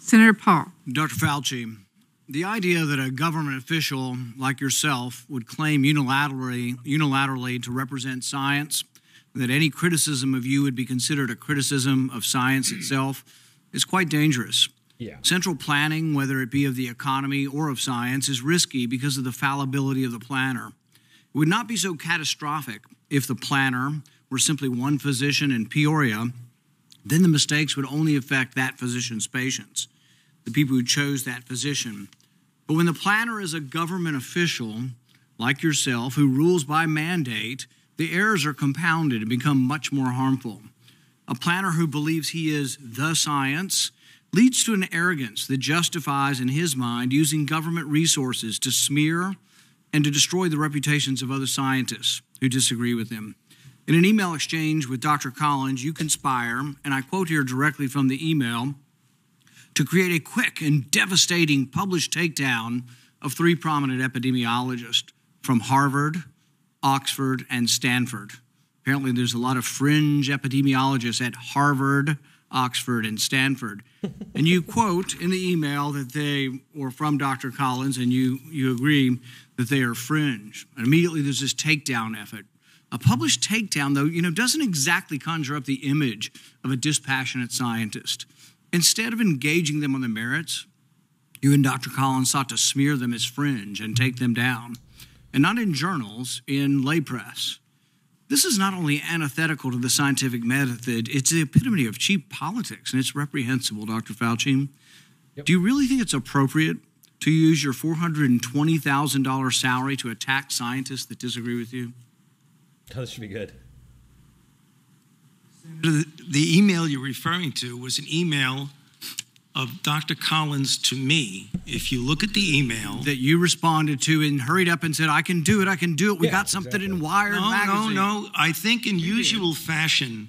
Senator Paul. Dr. Fauci, the idea that a government official like yourself would claim unilaterally to represent science, that any criticism of you would be considered a criticism of science itself, is quite dangerous. Yeah. Central planning, whether it be of the economy or of science, is risky because of the fallibility of the planner. It would not be so catastrophic if the planner were simply one physician in Peoria. Then the mistakes would only affect that physician's patients, the people who chose that physician. But when the planner is a government official like yourself who rules by mandate, the errors are compounded and become much more harmful. A planner who believes he is the science leads to an arrogance that justifies, in his mind, using government resources to smear and to destroy the reputations of other scientists who disagree with him. In an email exchange with Dr. Collins, you conspire, and I quote here directly from the email, to create a quick and devastating published takedown of three prominent epidemiologists from Harvard, Oxford, and Stanford. Apparently, there's a lot of fringe epidemiologists at Harvard, Oxford, and Stanford. And you quote in the email that they were from Dr. Collins, and you agree that they are fringe. And immediately there's this takedown effort. A published takedown, though, you know, doesn't exactly conjure up the image of a dispassionate scientist. Instead of engaging them on the merits, you and Dr. Collins sought to smear them as fringe and take them down. And not in journals, in lay press. This is not only antithetical to the scientific method, it's the epitome of cheap politics, and it's reprehensible, Dr. Fauci. Yep. Do you really think it's appropriate to use your $420,000 salary to attack scientists that disagree with you? Oh, this should be good. The email you're referring to was an email of Dr. Collins to me. If you look at the email that you responded to and hurried up and said, I can do it, we got something in Wired magazine. No, I think in usual fashion,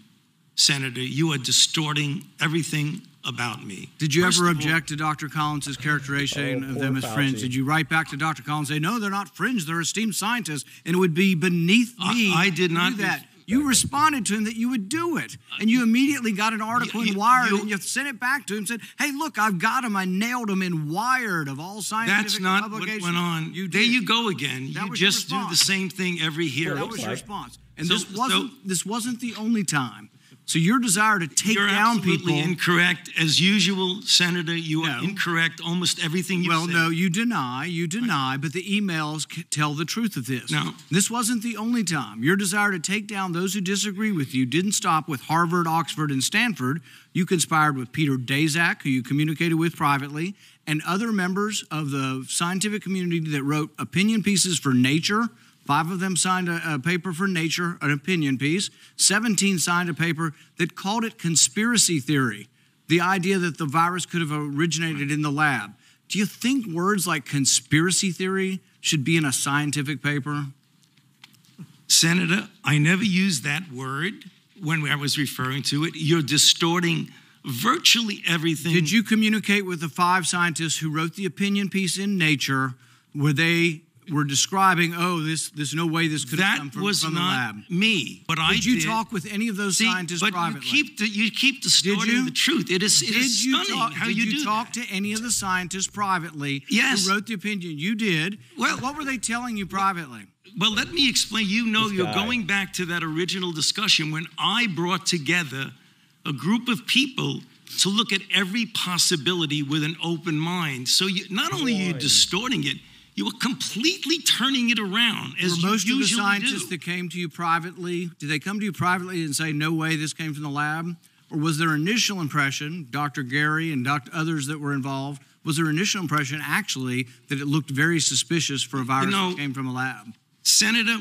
Senator, you are distorting everything about me. Did you ever object to Dr. Collins's characterization of them as fringe? Did you write back to Dr. Collins and say, no, they're not fringe, they're esteemed scientists, and it would be beneath me I did not do that. You responded to him that you would do it, and you immediately got an article in Wired, and you sent it back to him and said, hey, look, I've got him. I nailed him in Wired of all scientific publications. That's not publications. What went on. There you go again. You just do the same thing every year. That was your response. And so, this wasn't the only time. So your desire to take down people... You're absolutely incorrect. As usual, Senator, you are incorrect almost everything you say. Well, no, you deny, but the emails tell the truth of this. No. This wasn't the only time. Your desire to take down those who disagree with you didn't stop with Harvard, Oxford, and Stanford. You conspired with Peter Daszak, who you communicated with privately, and other members of the scientific community that wrote opinion pieces for Nature. 5 of them signed a paper for Nature, an opinion piece. 17 signed a paper that called it conspiracy theory, the idea that the virus could have originated in the lab. Do you think words like conspiracy theory should be in a scientific paper? Senator, I never used that word when I was referring to it. You're distorting virtually everything. Did you communicate with the 5 scientists who wrote the opinion piece in Nature? Were they... We're describing, oh, there's no way this could have come from the lab. That was not me, but I did. Did you talk with any of those scientists privately? But you keep distorting the truth. It is stunning how you do that. Did you talk to any of the scientists privately who wrote the opinion? You did. Well, what were they telling you privately? Well, let me explain. You know, you're going back to that original discussion when I brought together a group of people to look at every possibility with an open mind. So not only are you distorting it, you were completely turning it around, as you usually do. Were most of the scientists that came to you privately, did they come to you privately and say, no way, this came from the lab? Or was their initial impression, Dr. Gary and others that were involved, was their initial impression actually that it looked very suspicious for a virus that came from a lab? Senator,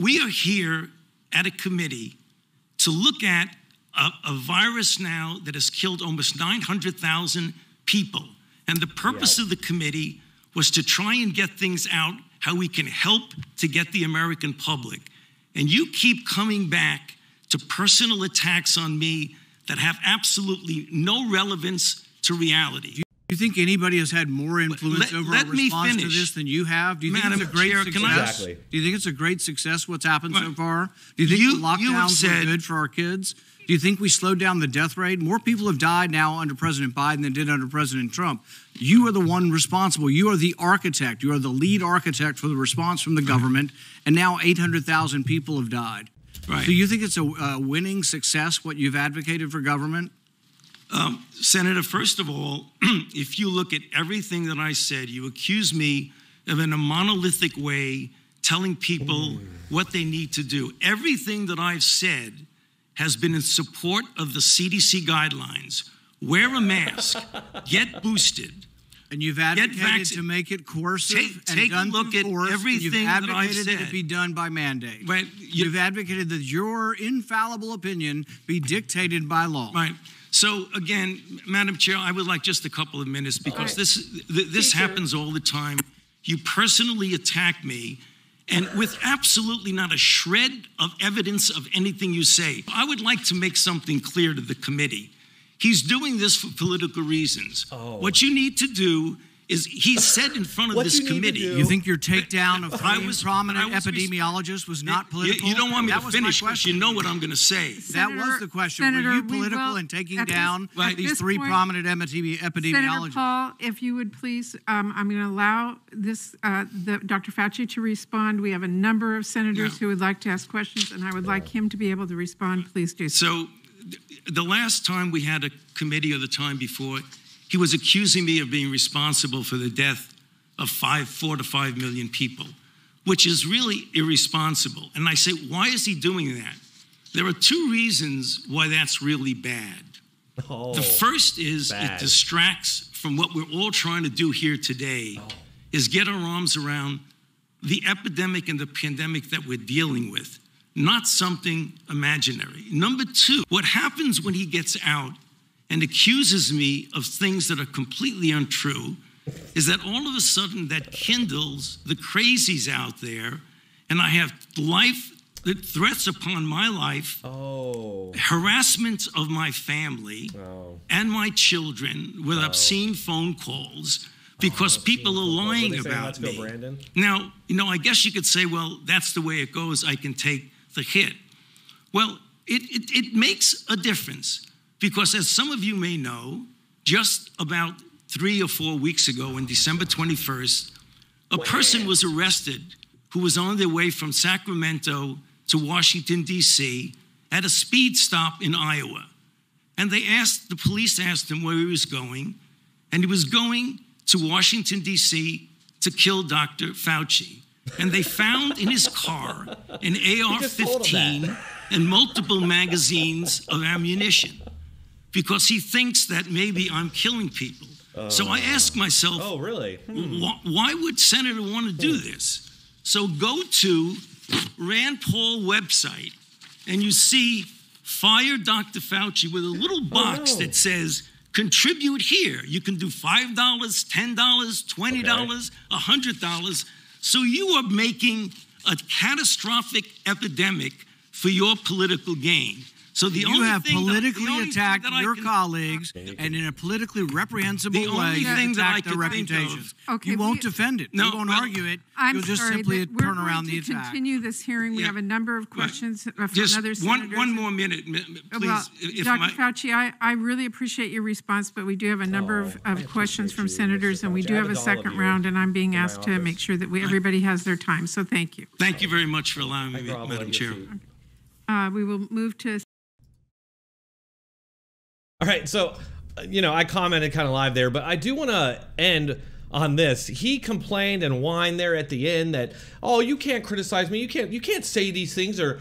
we are here at a committee to look at a virus now that has killed almost 900,000 people. And the purpose of the committee was to try and get things out, how we can help to get the American public. And you keep coming back to personal attacks on me that have absolutely no relevance to reality. Do you think anybody has had more influence over a response to this than you have? Do you think it's a great success? Do you think it's a great success what's happened so far? Do you think the lockdowns are good for our kids? Do you think we slowed down the death rate? More people have died now under President Biden than did under President Trump. You are the one responsible. You are the architect. You are the lead architect for the response from the government, and now 800,000 people have died. Right. So you think it's a winning success, what you've advocated for government? Senator, first of all, if you look at everything that I said, you accuse me of in a monolithic way telling people what they need to do. Everything that I've said has been in support of the CDC guidelines. Wear a mask, get boosted. And you've advocated to make it coercive and done through force. Take a look at everything that I've said. You've advocated it be done by mandate. Right. You've advocated that your infallible opinion be dictated by law. Right. So again, Madam Chair, I would like just a couple of minutes because this happens all the time. You personally attack me, and with absolutely not a shred of evidence of anything you say. I would like to make something clear to the committee. He's doing this for political reasons. Oh. What you need to do is, he said in front of this committee. You think your takedown of prominent epidemiologists was not political? You don't want me to finish because you know what I'm going to say. That was the question. Senator, were you political in taking down these three prominent epidemiologists? Senator Paul, if you would please, I'm going to allow this, Dr. Fauci to respond. We have a number of senators who would like to ask questions, and I would like him to be able to respond. Please do so. The last time we had a committee or the time before, he was accusing me of being responsible for the death of 4 to 5 million people, which is really irresponsible. And I say, why is he doing that? There are two reasons why that's really bad. Oh, the first is it distracts from what we're all trying to do here today, is get our arms around the epidemic and the pandemic that we're dealing with, not something imaginary. Number two, what happens when he gets out and accuses me of things that are completely untrue is that all of a sudden that kindles the crazies out there, and I have threats upon my life, harassment of my family and my children with obscene phone calls because people are lying about me. Now, you know, I guess you could say, well, that's the way it goes. I can take the hit. Well, it makes a difference. Because as some of you may know, just about 3 or 4 weeks ago on December 21st, a person was arrested who was on their way from Sacramento to Washington, D.C. at a speed stop in Iowa. And they asked, the police asked him where he was going, and he was going to Washington, D.C. to kill Dr. Fauci. And they found in his car an AR-15 and multiple magazines of ammunition, because he thinks that maybe I'm killing people. So I ask myself, really? Why would Senator want to do this? So go to Rand Paul website, and you see fire Dr. Fauci with a little box that says, contribute here. You can do $5, $10, $20, $100. So you are making a catastrophic epidemic for your political gain. So the you have politically attacked your colleagues, and in a politically reprehensible way, you attacked their reputations. You won't defend it. You won't argue it. You'll just simply turn around the attack. Continue this hearing. We have a number of questions from other senators. One more minute, please. Dr. Fauci, I really appreciate your response, but we do have a number of questions from senators, and we do have a second round, and I'm being asked to make sure that everybody has their time. So thank you. Thank you very much for allowing me, Madam Chair. We will move to... All right, so, you know, I commented kind of live there, but I do want to end on this. He complained and whined there at the end that, oh, you can't criticize me. You can't say these things or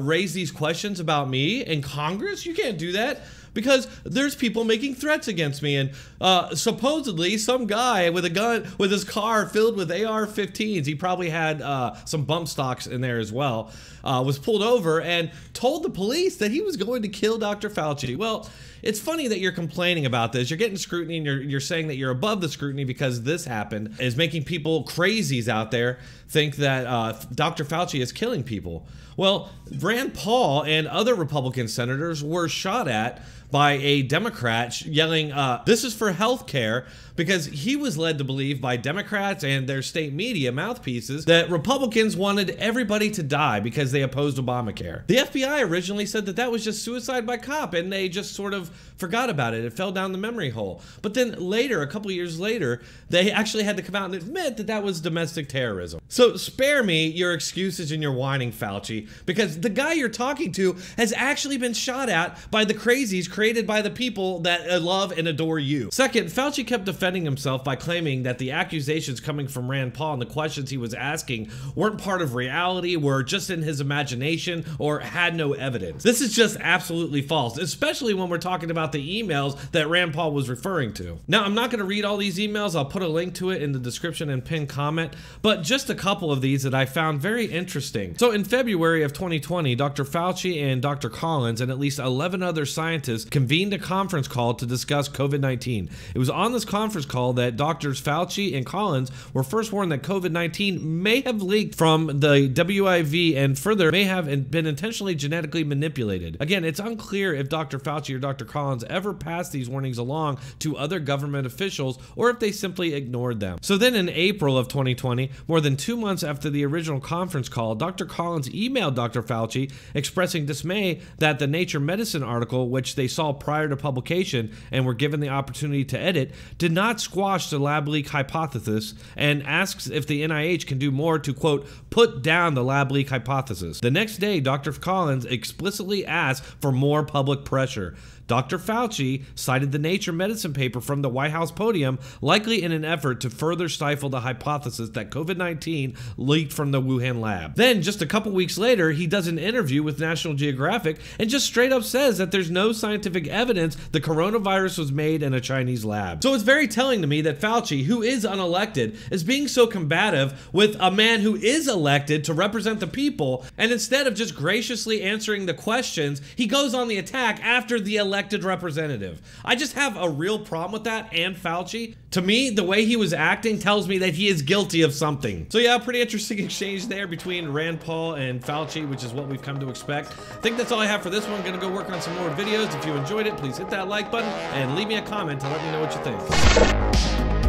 raise these questions about me in Congress. You can't do that because there's people making threats against me. And supposedly some guy with a gun, with his car filled with AR-15s, he probably had some bump stocks in there as well, was pulled over and told the police that he was going to kill Dr. Fauci. Well, it's funny that you're complaining about this. You're getting scrutiny, and you're saying that you're above the scrutiny because this happened. It's making people, crazies out there, think that Dr. Fauci is killing people. Well, Rand Paul and other Republican senators were shot at by a Democrat yelling, this is for healthcare, because he was led to believe by Democrats and their state media mouthpieces that Republicans wanted everybody to die because they opposed Obamacare. The FBI originally said that that was just suicide by cop, and they just sort of forgot about it. It fell down the memory hole. But then later, a couple years later, they actually had to come out and admit that that was domestic terrorism. So spare me your excuses and your whining, Fauci, because the guy you're talking to has actually been shot at by the crazies created by the people that love and adore you. Second, Fauci kept defending himself by claiming that the accusations coming from Rand Paul and the questions he was asking weren't part of reality, were just in his imagination, or had no evidence. This is just absolutely false, especially when we're talking about the emails that Rand Paul was referring to. Now, I'm not going to read all these emails. I'll put a link to it in the description and pinned comment, but just a couple of these that I found very interesting. So in February of 2020, Dr. Fauci and Dr. Collins and at least 11 other scientists convened a conference call to discuss COVID-19. It was on this conference call that doctors Fauci and Collins were first warned that COVID-19 may have leaked from the WIV and further may have been intentionally genetically manipulated. Again, it's unclear if Dr. Fauci or Dr. Collins ever passed these warnings along to other government officials or if they simply ignored them. So then in April of 2020, more than 2 months after the original conference call, Dr. Collins emailed Dr. Fauci expressing dismay that the Nature Medicine article, which they saw prior to publication and were given the opportunity to edit, did not squash the lab leak hypothesis, and asks if the NIH can do more to, quote, put down the lab leak hypothesis. The next day, Dr. Collins explicitly asked for more public pressure. Dr. Fauci cited the Nature Medicine paper from the White House podium, likely in an effort to further stifle the hypothesis that COVID-19 leaked from the Wuhan lab. Then, just a couple weeks later, he does an interview with National Geographic and just straight up says that there's no scientific evidence the coronavirus was made in a Chinese lab. So it's very telling to me that Fauci, who is unelected, is being so combative with a man who is elected to represent the people, and instead of just graciously answering the questions, he goes on the attack after the elected representative. I just have a real problem with that and Fauci. To me, the way he was acting tells me that he is guilty of something. So yeah, pretty interesting exchange there between Rand Paul and Fauci, which is what we've come to expect. I think that's all I have for this one. I'm gonna go work on some more videos. If you enjoyed it, please hit that like button and leave me a comment to let me know what you think.